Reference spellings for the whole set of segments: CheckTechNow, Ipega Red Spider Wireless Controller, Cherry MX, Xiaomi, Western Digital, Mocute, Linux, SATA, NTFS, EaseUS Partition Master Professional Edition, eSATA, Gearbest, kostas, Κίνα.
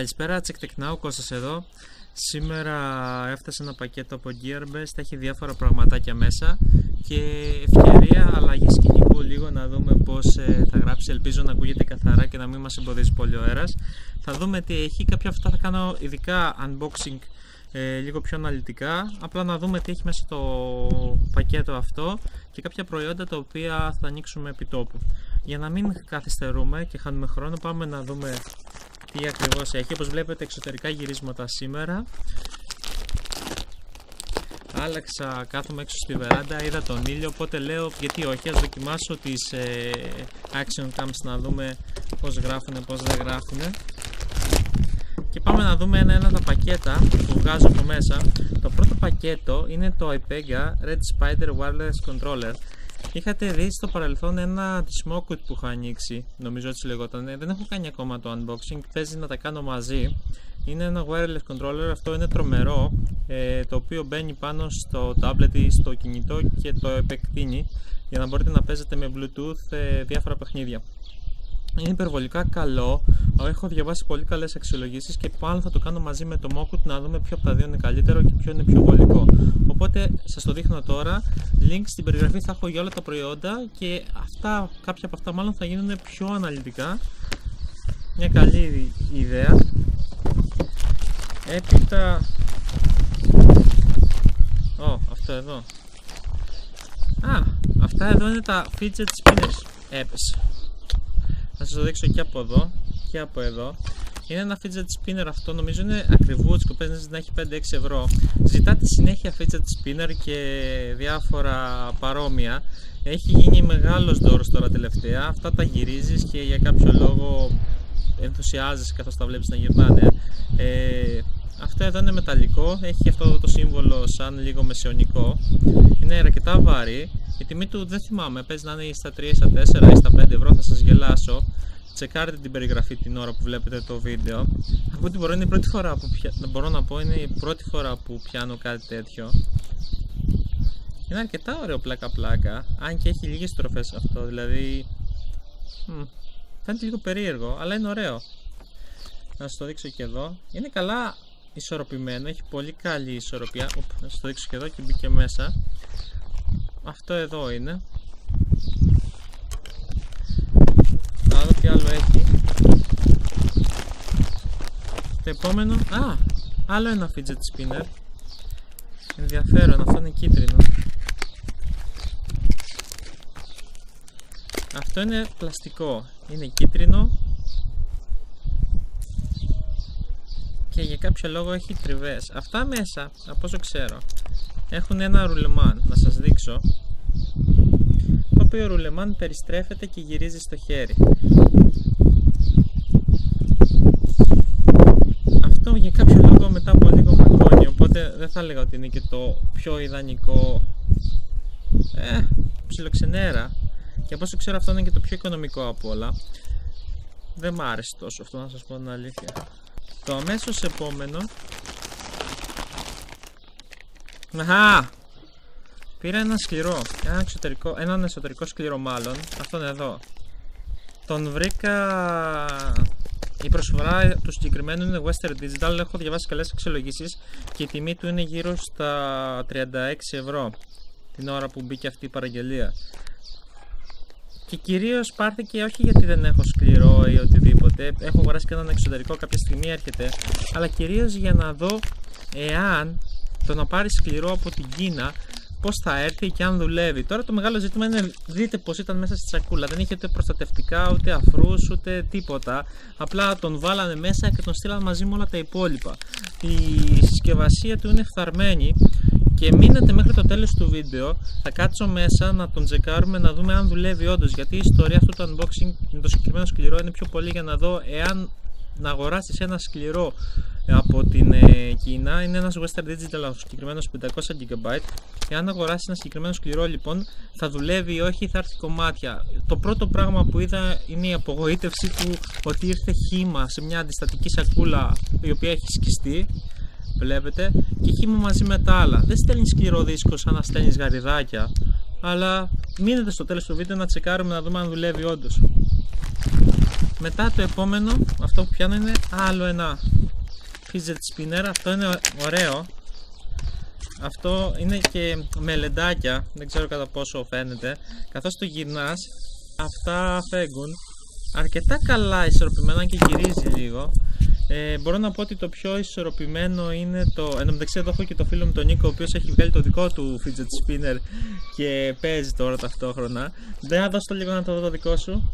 Καλησπέρα, CheckTechNow, Κώστας εδώ. Σήμερα έφτασε ένα πακέτο από Gearbest, έχει διάφορα πραγματάκια μέσα και ευκαιρία αλλαγής σκηνικού λίγο να δούμε πώς θα γράψει. Ελπίζω να ακούγεται καθαρά και να μην μας εμποδίζει πολύ ο αέρας. Θα δούμε τι έχει, κάποια αυτά θα κάνω ειδικά unboxing λίγο πιο αναλυτικά, απλά να δούμε τι έχει μέσα το πακέτο αυτό και κάποια προϊόντα τα οποία θα ανοίξουμε επί τόπου. Για να μην καθυστερούμε και χάνουμε χρόνο, πάμε να δούμε τι ακριβώς έχει. Όπως βλέπετε, εξωτερικά γυρίσματα σήμερα. Άλλαξα, κάθομαι έξω στη βεράντα, είδα τον ήλιο, οπότε λέω γιατί όχι, ας δοκιμάσω τις action cams να δούμε πώς γράφουνε, πώς δεν γράφουνε. Και πάμε να δούμε ένα-ένα τα πακέτα που βγάζω από μέσα. Το πρώτο πακέτο είναι το Ipega Red Spider Wireless Controller. Είχατε δει στο παρελθόν ένα τη Mocute που είχα ανοίξει, νομίζω έτσι λεγόταν. Δεν έχω κάνει ακόμα το unboxing, παίζει να τα κάνω μαζί. Είναι ένα wireless controller, αυτό είναι τρομερό, το οποίο μπαίνει πάνω στο tablet ή στο κινητό και το επεκτείνει για να μπορείτε να παίζετε με bluetooth διάφορα παιχνίδια. Είναι υπερβολικά καλό, έχω διαβάσει πολύ καλές αξιολογήσεις και πάλι θα το κάνω μαζί με το Mocute να δούμε ποιο από τα δύο είναι καλύτερο και ποιο είναι πιο βολικό. Οπότε σας το δείχνω τώρα, link στην περιγραφή θα έχω για όλα τα προϊόντα και αυτά, κάποια από αυτά μάλλον θα γίνουν πιο αναλυτικά. Μια καλή ιδέα. Έπειτα... αυτό εδώ. Αυτά εδώ είναι τα fidget spinners. Έπεσε. Θα σας το δείξω και από εδώ και από εδώ. Είναι ένα fidget spinner αυτό, νομίζω είναι ακριβούτσικο, παίζει να έχει 5-6 ευρώ. Ζητάτε συνέχεια fidget spinner και διάφορα παρόμοια. Έχει γίνει μεγάλος δώρος τώρα τελευταία. Αυτά τα γυρίζεις και για κάποιο λόγο ενθουσιάζεις καθώς τα βλέπεις να γυρνάνε. Αυτό εδώ είναι μεταλλικό, έχει αυτό εδώ το σύμβολο σαν λίγο μεσαιωνικό. Είναι αρκετά βαρύ, η τιμή του δεν θυμάμαι, παίζει να είναι στα 3, στα 4 ή στα 5 ευρώ, θα σας γελάσω. Τσεκάρετε την περιγραφή την ώρα που βλέπετε το βίντεο. Από ό,τι μπορώ, είναι η πρώτη φορά που πιάνω κάτι τέτοιο. Είναι αρκετά ωραίο πλάκα πλάκα, αν και έχει λίγες στροφές αυτό, δηλαδή... φαίνεται λίγο περίεργο, αλλά είναι ωραίο. Να σας το δείξω και εδώ, είναι καλά ισορροπημένο, έχει πολύ καλή ισορροπία. Να σας το δείξω και εδώ και μπήκε μέσα. Αυτό εδώ είναι. Να δω τι άλλο έχει. Το επόμενο, άλλο ένα fidget spinner. Ενδιαφέρον, αυτό είναι κίτρινο. Αυτό είναι πλαστικό, είναι κίτρινο. Και για κάποιο λόγο έχει τριβές. Αυτά μέσα, από όσο ξέρω, έχουν ένα ρουλεμάν, να σας δείξω, το οποίο ρουλεμάν περιστρέφεται και γυρίζει στο χέρι. Αυτό για κάποιο λόγο μετά από λίγο μακώνει, οπότε δεν θα έλεγα ότι είναι και το πιο ιδανικό, ψιλοξενέρα. Και από όσο ξέρω αυτό είναι και το πιο οικονομικό από όλα. Δεν μ' άρεσε τόσο αυτό, να σας πω την αλήθεια. Το αμέσως επόμενο. Πήρα ένα σκληρό, έναν εσωτερικό σκληρό μάλλον. Αυτόν εδώ. Τον βρήκα. Η προσφορά του συγκεκριμένου είναι Western Digital. Έχω διαβάσει καλές αξιολογήσεις και η τιμή του είναι γύρω στα 36 ευρώ την ώρα που μπήκε αυτή η παραγγελία. Και κυρίως πάρθηκε όχι γιατί δεν έχω σκληρό ή οτιδήποτε, έχω αγοράσει και έναν εξωτερικό, κάποια στιγμή έρχεται, αλλά κυρίως για να δω εάν το να πάρει σκληρό από την Κίνα πώς θα έρθει και αν δουλεύει. Τώρα το μεγάλο ζήτημα είναι, δείτε πως ήταν μέσα στη σακούλα, δεν είχε ούτε προστατευτικά, ούτε αφρούς, ούτε τίποτα, απλά τον βάλανε μέσα και τον στείλανε μαζί με όλα τα υπόλοιπα. Η συσκευασία του είναι φθαρμένη. Και μείνετε μέχρι το τέλος του βίντεο, θα κάτσω μέσα να τον τσεκάρουμε να δούμε αν δουλεύει όντως, γιατί η ιστορία αυτού του unboxing με το συγκεκριμένο σκληρό είναι πιο πολύ για να δω εάν να αγοράσεις ένα σκληρό από την Κίνα. Είναι ένας Western Digital συγκεκριμένος 500 GB. Εάν αγοράσεις ένα συγκεκριμένο σκληρό λοιπόν, θα δουλεύει ή όχι, θα έρθει κομμάτια. Το πρώτο πράγμα που είδα είναι η απογοήτευση του ότι ήρθε χύμα σε μια αντιστατική σακούλα η οποία έχει σκιστεί. Βλέπετε, και χύμα μαζί με τα άλλα. Δεν στέλνει σκληρό δίσκο σαν να στέλνει γαριδάκια, αλλά μείνετε στο τέλος του βίντεο να τσεκάρουμε να δούμε αν δουλεύει όντως. Μετά το επόμενο, αυτό που πιάνω είναι άλλο ένα fidget spinner. Αυτό είναι ωραίο. Αυτό είναι και με λεντάκια, δεν ξέρω κατά πόσο φαίνεται. Καθώς το γυρνάς, αυτά φέγγουν αρκετά καλά ισορροπημένα και γυρίζει λίγο. Μπορώ να πω ότι το πιο ισορροπημένο είναι το. Εν τω μεταξύ, εδώ έχω και το φίλο μου τον Νίκο, ο οποίος έχει βγάλει το δικό του fidget spinner και παίζει τώρα ταυτόχρονα. Δεν θα δώσω το λίγο να το δω το δικό σου.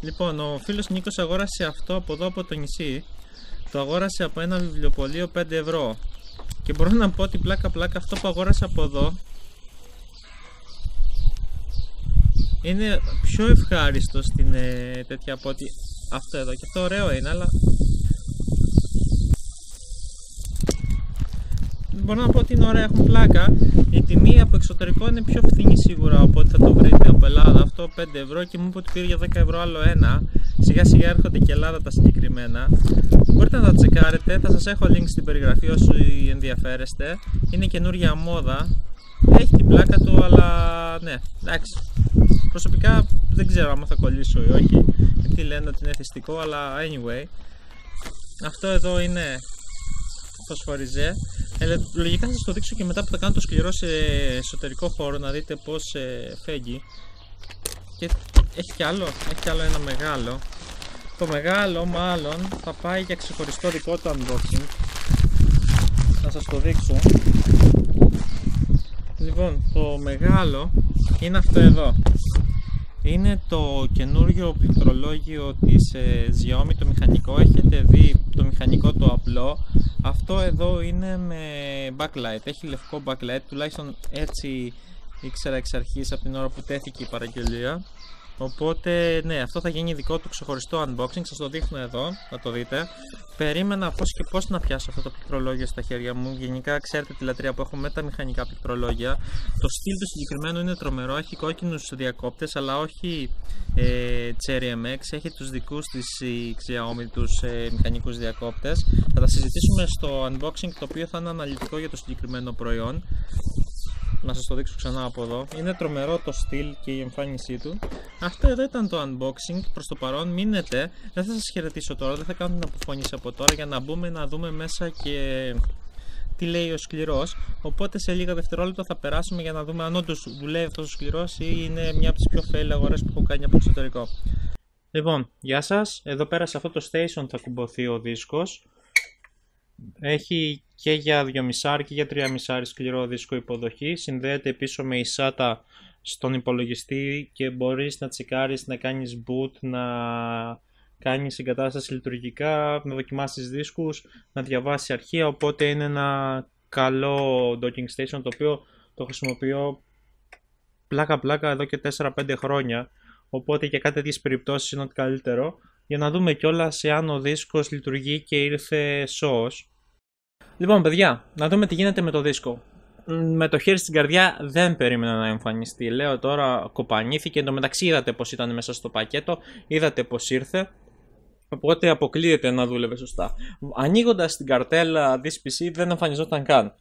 Λοιπόν, ο φίλος Νίκος αγόρασε αυτό από εδώ από το νησί. Το αγόρασε από ένα βιβλιοπωλείο 5 ευρώ. Και μπορώ να πω ότι πλάκα-πλάκα αυτό που αγόρασα από εδώ είναι πιο ευχάριστο στην τέτοια από ότι αυτό εδώ. Και αυτό ωραίο είναι, αλλά μπορώ να πω ότι είναι ωραία, έχουν πλάκα. Η τιμή από εξωτερικό είναι πιο φθηνή σίγουρα από ό,τι θα το βρείτε από Ελλάδα. Αυτό 5 ευρώ και μου είπε ότι πήρε για 10 ευρώ άλλο ένα. Σιγά σιγά έρχονται και Ελλάδα τα συγκεκριμένα. Μπορείτε να τα τσεκάρετε, θα σας έχω link στην περιγραφή όσοι ενδιαφέρεστε. Είναι καινούργια μόδα. Έχει την πλάκα του, αλλά ναι, εντάξει. Προσωπικά δεν ξέρω αν θα κολλήσω ή όχι. Γιατί λένε ότι είναι θυστικό, αλλά anyway. Αυτό εδώ είναι φωσφοριζέ. Λογικά θα σας το δείξω και μετά που θα κάνω το σκληρό σε εσωτερικό χώρο να δείτε πως φέγγει. Και έχει κι άλλο, έχει κι άλλο ένα μεγάλο. Το μεγάλο μάλλον θα πάει για ξεχωριστό δικό του unboxing. Να σας το δείξω. Λοιπόν, το μεγάλο είναι αυτό εδώ. Είναι το καινούριο πληκτρολόγιο της Xiaomi, το μηχανικό. Έχετε δει το μηχανικό το απλό. Αυτό εδώ είναι με backlight, έχει λευκό backlight, τουλάχιστον έτσι ήξερα εξ αρχής από την ώρα που τέθηκε η παραγγελία. Οπότε ναι, αυτό θα γίνει δικό του ξεχωριστό unboxing, σας το δείχνω εδώ, να το δείτε. Περίμενα πώς και πώς να πιάσω αυτό το πληκτρολόγιο στα χέρια μου. Γενικά ξέρετε τη λατρεία που έχω με τα μηχανικά πληκτρολόγια. Το στυλ του συγκεκριμένου είναι τρομερό, έχει κόκκινους διακόπτες, αλλά όχι Cherry MX, έχει τους δικούς της Xiaomi τους μηχανικούς διακόπτες. Θα τα συζητήσουμε στο unboxing, το οποίο θα είναι αναλυτικό για το συγκεκριμένο προϊόν. Να σας το δείξω ξανά από εδώ. Είναι τρομερό το στυλ και η εμφάνισή του. Αυτό εδώ ήταν το unboxing. Προς το παρόν μείνετε. Δεν θα σας χαιρετήσω τώρα, δεν θα κάνω την αποφώνηση από τώρα για να μπούμε να δούμε μέσα και τι λέει ο σκληρός. Οπότε σε λίγα δευτερόλεπτα θα περάσουμε για να δούμε αν όντως δουλεύει αυτός ο σκληρός ή είναι μια από τις πιο fail αγορές που έχω κάνει από εξωτερικό. Λοιπόν, γεια σας. Εδώ πέρα σε αυτό το station θα κουμπωθεί ο δίσκος. Έχει και για 2,5 και για 3,5 σκληρό δίσκο υποδοχή. Συνδέεται πίσω με η SATA στον υπολογιστή και μπορείς να τσεκάρεις, να κάνεις boot, να κάνεις συγκατάσταση λειτουργικά, να δοκιμάσεις δίσκους, να διαβάσεις αρχεία. Οπότε είναι ένα καλό docking station, το οποίο το χρησιμοποιώ πλάκα-πλάκα εδώ και 4-5 χρόνια. Οπότε για κάτι τέτοιες περιπτώσεις είναι ότι καλύτερο. Για να δούμε κιόλας εάν ο δίσκος λειτουργεί και ήρθε σώος. Λοιπόν, παιδιά, να δούμε τι γίνεται με το δίσκο. Με το χέρι στην καρδιά δεν περίμενα να εμφανιστεί. Λέω τώρα, κοπανήθηκε. Εν τω μεταξύ, είδατε πως ήταν μέσα στο πακέτο, είδατε πως ήρθε. Οπότε αποκλείεται να δούλευε σωστά. Ανοίγοντας την καρτέλα της PC δεν εμφανιζόταν καν.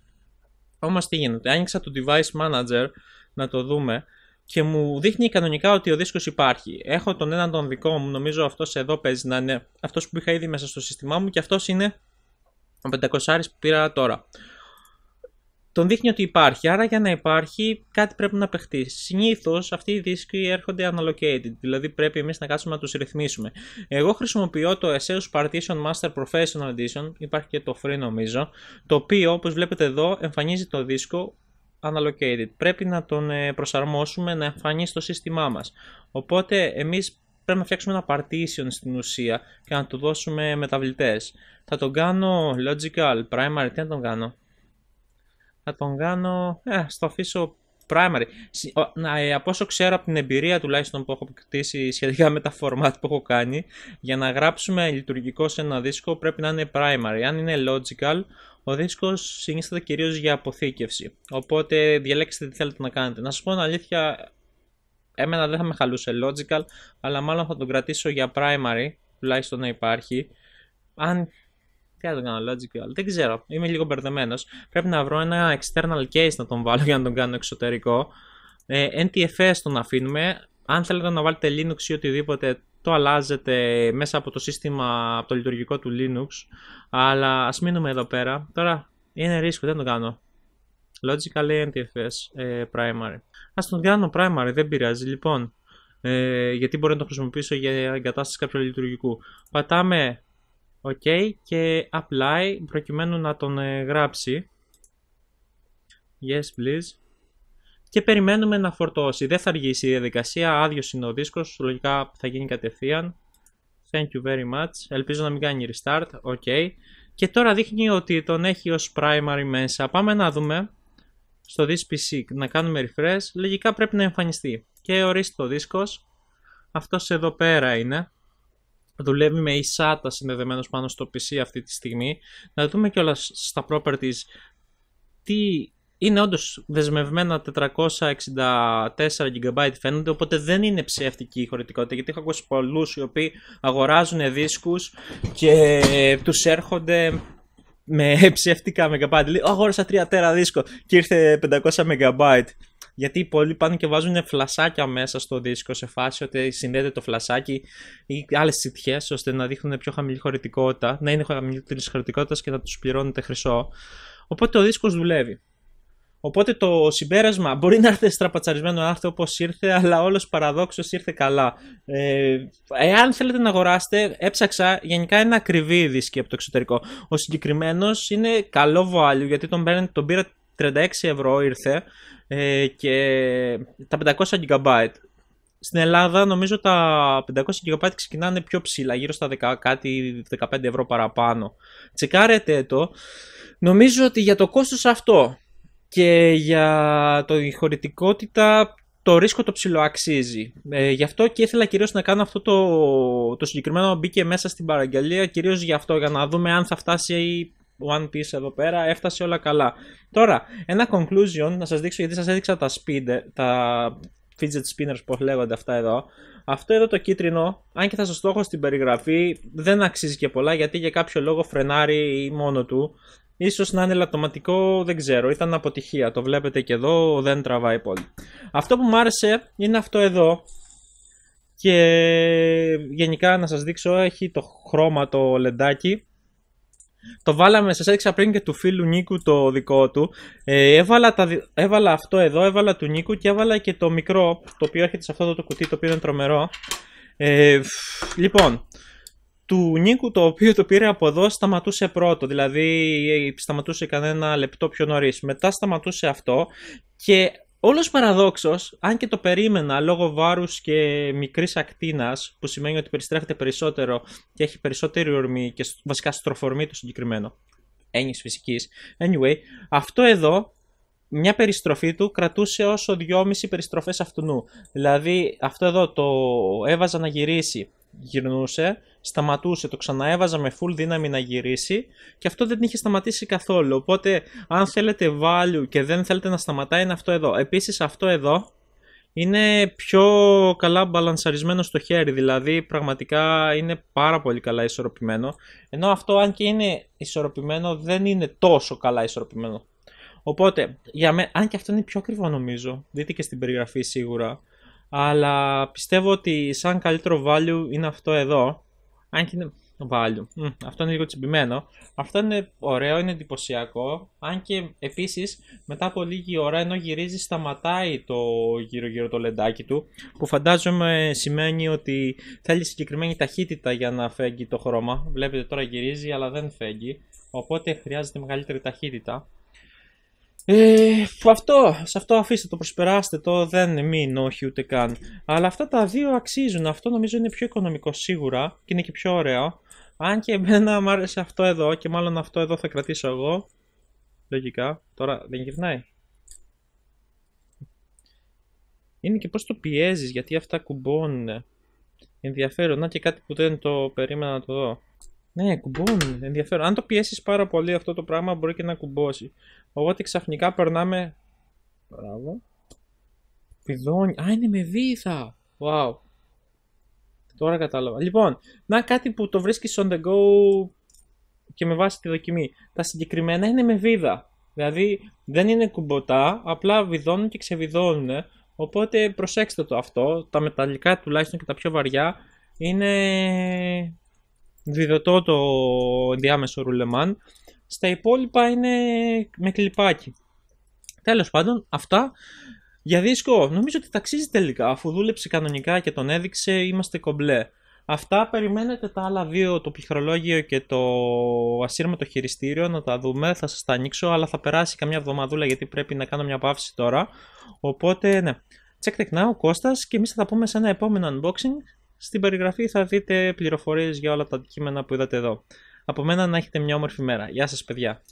Όμως τι γίνεται, άνοιξα το device manager να το δούμε. Και μου δείχνει κανονικά ότι ο δίσκος υπάρχει. Έχω τον έναν τον δικό μου, νομίζω αυτός εδώ παίζει να είναι αυτός που είχα ήδη μέσα στο σύστημά μου και αυτός είναι ο 500 που πήρα τώρα. Τον δείχνει ότι υπάρχει, άρα για να υπάρχει κάτι πρέπει να παιχτεί. Συνήθως αυτοί οι δίσκοι έρχονται unallocated, δηλαδή πρέπει εμείς να κάτσουμε να τους ρυθμίσουμε. Εγώ χρησιμοποιώ το EaseUS Partition Master Professional Edition, υπάρχει και το free νομίζω, το οποίο όπως βλέπετε εδώ εμφανίζει το δίσκο unallocated. Πρέπει να τον προσαρμόσουμε να εμφανίσει το σύστημά μας. Οπότε εμείς πρέπει να φτιάξουμε ένα partition στην ουσία και να του δώσουμε μεταβλητές. Θα τον κάνω logical, primary, τι να τον κάνω. Θα τον κάνω, στο αφήσω primary. Από όσο ξέρω από την εμπειρία τουλάχιστον που έχω κτίσει σχετικά με τα format που έχω κάνει, για να γράψουμε λειτουργικό σε ένα δίσκο πρέπει να είναι primary. Αν είναι logical, ο δίσκος συνίσταται κυρίως για αποθήκευση. Οπότε διαλέξτε τι θέλετε να κάνετε. Να σας πω την αλήθεια, εμένα δεν θα με χαλούσε logical, αλλά μάλλον θα τον κρατήσω για primary, τουλάχιστον να υπάρχει. Αν. Τι θα τον κάνω logical, δεν ξέρω, είμαι λίγο μπερδεμένος. Πρέπει να βρω ένα external case να τον βάλω για να τον κάνω εξωτερικό. NTFS τον αφήνουμε. Αν θέλετε να βάλετε Linux ή οτιδήποτε, το αλλάζετε μέσα από το σύστημα, από το λειτουργικό του Linux. Αλλά ας μείνουμε εδώ πέρα. Τώρα είναι ρίσκο, δεν το κάνω. Logical NTFS primary. Ας τον κάνω primary, δεν πειράζει. Λοιπόν, γιατί μπορεί να το χρησιμοποιήσω για εγκατάσταση κάποιου λειτουργικού. Πατάμε OK και Apply προκειμένου να τον γράψει. Yes, please. Και περιμένουμε να φορτώσει. Δεν θα αργήσει η διαδικασία. Άδειος είναι ο δίσκος. Λογικά θα γίνει κατευθείαν. Thank you very much. Ελπίζω να μην κάνει restart. OK. Και τώρα δείχνει ότι τον έχει ως primary μέσα. Πάμε να δούμε στο This PC. Να κάνουμε refresh. Λογικά πρέπει να εμφανιστεί. Και ορίστε ο δίσκος. Αυτός εδώ πέρα είναι. Δουλεύει με eSATA συνδεδεμένος πάνω στο PC αυτή τη στιγμή. Να δούμε κιόλας στα properties τι... Είναι όντως δεσμευμένα 464 GB φαίνονται, οπότε δεν είναι ψεύτικη η χωρητικότητα, γιατί έχω ακούσει πολλούς οι οποίοι αγοράζουν δίσκους και τους έρχονται με ψεύτικα MB. Λέει, αγόρασα 3 τέρα δίσκο και ήρθε 500 MB. Γιατί πολλοί πάνε και βάζουν φλασάκια μέσα στο δίσκο σε φάση ότι συνδέεται το φλασάκι ή άλλες σιτιές ώστε να δείχνουν πιο χαμηλή χωρητικότητα, να είναι χαμηλότερης χωρητικότητας και να τους πληρώνετε χρυσό. Οπότε ο δίσκος δουλεύει. Οπότε το συμπέρασμα μπορεί να έρθει στραπατσαρισμένο, να έρθει όπως ήρθε, αλλά όλος παραδόξως ήρθε καλά. Εάν θέλετε να αγοράσετε, έψαξα, γενικά είναι ακριβή δίσκη από το εξωτερικό. Ο συγκεκριμένος είναι καλό value, γιατί τον πήρα 36 ευρώ, ήρθε και τα 500 GB. Στην Ελλάδα νομίζω τα 500 GB ξεκινάνε πιο ψηλά, γύρω στα 10, κάτι 15 ευρώ παραπάνω. Τσεκάρετε το. Νομίζω ότι για το κόστος αυτό... Και για η χωρητικότητα το ρίσκο το ψιλοαξίζει. Γι' αυτό και ήθελα κυρίως να κάνω αυτό το συγκεκριμένο, μπήκε μέσα στην παραγγελία κυρίως γι' αυτό, για να δούμε αν θα φτάσει η One Piece εδώ πέρα. Έφτασε όλα καλά. Τώρα ένα conclusion να σας δείξω, γιατί σας έδειξα τα fidget spinners που λέγονται αυτά εδώ. Αυτό εδώ το κίτρινο, αν και θα σας το έχω στην περιγραφή, δεν αξίζει και πολλά, γιατί για κάποιο λόγο φρενάρει μόνο του. Ίσως να είναι ελαττωματικό, δεν ξέρω, ήταν αποτυχία, το βλέπετε και εδώ, δεν τραβάει πολύ. Αυτό που μου άρεσε είναι αυτό εδώ. Και γενικά να σας δείξω, έχει το χρώμα το λεντάκι. Το βάλαμε, σας έδειξα πριν και του φίλου Νίκου το δικό του. Έβαλα αυτό εδώ, έβαλα του Νίκου και έβαλα και το μικρό, το οποίο έρχεται σε αυτό εδώ το κουτί, το οποίο είναι τρομερό. Λοιπόν... Του Νίκου, το οποίο το πήρε από εδώ, σταματούσε πρώτο, δηλαδή σταματούσε κανένα λεπτό πιο νωρίς. Μετά σταματούσε αυτό και όλος παραδόξος, αν και το περίμενα λόγω βάρους και μικρής ακτίνας, που σημαίνει ότι περιστρέφεται περισσότερο και έχει περισσότερη ορμή και βασικά στροφορμή το συγκεκριμένο, έννοιες φυσικής. Anyway, αυτό εδώ... Μια περιστροφή του κρατούσε όσο 2,5 περιστροφές αυτού. Δηλαδή αυτό εδώ το έβαζα να γυρίσει, γυρνούσε, σταματούσε, το ξαναέβαζα με full δύναμη να γυρίσει και αυτό δεν είχε σταματήσει καθόλου. Οπότε αν θέλετε value και δεν θέλετε να σταματάει είναι αυτό εδώ. Επίσης αυτό εδώ είναι πιο καλά μπαλανσαρισμένο στο χέρι, δηλαδή πραγματικά είναι πάρα πολύ καλά ισορροπημένο. Ενώ αυτό, αν και είναι ισορροπημένο, δεν είναι τόσο καλά ισορροπημένο. Οπότε, αν και αυτό είναι πιο ακριβό νομίζω, δείτε και στην περιγραφή σίγουρα, αλλά πιστεύω ότι σαν καλύτερο value είναι αυτό εδώ, αν και είναι value, αυτό είναι λίγο τσιμπημένο, αυτό είναι ωραίο, είναι εντυπωσιακό, αν και επίσης μετά από λίγη ώρα ενώ γυρίζει σταματάει το γύρω γύρω το λεντάκι του, που φαντάζομαι σημαίνει ότι θέλει συγκεκριμένη ταχύτητα για να φέγγει το χρώμα, βλέπετε τώρα γυρίζει αλλά δεν φέγγει, οπότε χρειάζεται μεγαλύτερη ταχύτητα. Σε αυτό αφήστε το, προσπεράστε το, δεν μην, όχι ούτε καν. Αλλά αυτά τα δύο αξίζουν, αυτό νομίζω είναι πιο οικονομικό σίγουρα και είναι και πιο ωραίο. Αν και εμένα μου άρεσε αυτό εδώ και μάλλον αυτό εδώ θα κρατήσω εγώ. Λογικά, τώρα δεν γυρνάει. Είναι και πώς το πιέζεις, γιατί αυτά κουμπώνουν. Ενδιαφέρον, να και κάτι που δεν το περίμενα να το δω. Ναι, κουμπώνει. Ενδιαφέρον. Αν το πιέσεις πάρα πολύ αυτό το πράγμα μπορεί και να κουμπώσει. Οπότε ξαφνικά περνάμε... Μπράβο. Πηδώνει. Α, είναι με βίδα. Wow. Τώρα κατάλαβα. Λοιπόν, να κάτι που το βρίσκεις on the go και με βάση τη δοκιμή. Τα συγκεκριμένα είναι με βίδα. Δηλαδή δεν είναι κουμποτά, απλά βιδώνουν και ξεβιδώνουν. Οπότε προσέξτε το αυτό. Τα μεταλλικά τουλάχιστον και τα πιο βαριά είναι διδωτό το διάμεσο ρουλεμάν, στα υπόλοιπα είναι με κλιπάκι. Τέλος πάντων, αυτά για δίσκο νομίζω ότι ταξίζει τελικά, αφού δούλεψε κανονικά και τον έδειξε, είμαστε κομπλέ. Αυτά, περιμένετε τα άλλα δύο, το πληκτρολόγιο και το ασύρματο χειριστήριο, να τα δούμε, θα σας τα ανοίξω, αλλά θα περάσει καμιά εβδομαδούλα γιατί πρέπει να κάνω μια παύση τώρα. Οπότε ναι, CheckTechNow, ο Κώστας, και εμείς θα τα πούμε σε ένα επόμενο unboxing. Στην περιγραφή θα δείτε πληροφορίες για όλα τα αντικείμενα που είδατε εδώ. Από μένα να έχετε μια όμορφη μέρα. Γεια σας παιδιά!